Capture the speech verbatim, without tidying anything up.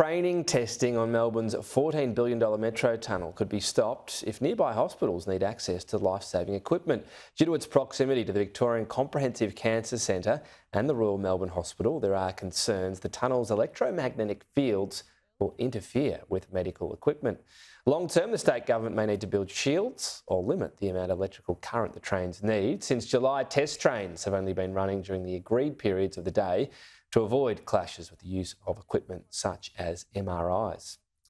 Training testing on Melbourne's fourteen billion dollar Metro Tunnel could be stopped if nearby hospitals need access to life-saving equipment. Due to its proximity to the Victorian Comprehensive Cancer Centre and the Royal Melbourne Hospital, there are concerns the tunnel's electromagnetic fields will interfere with medical equipment. Long-term, the state government may need to build shields or limit the amount of electrical current the trains need. Since July, test trains have only been running during the agreed periods of the day to avoid clashes with the use of equipment such as M R Is.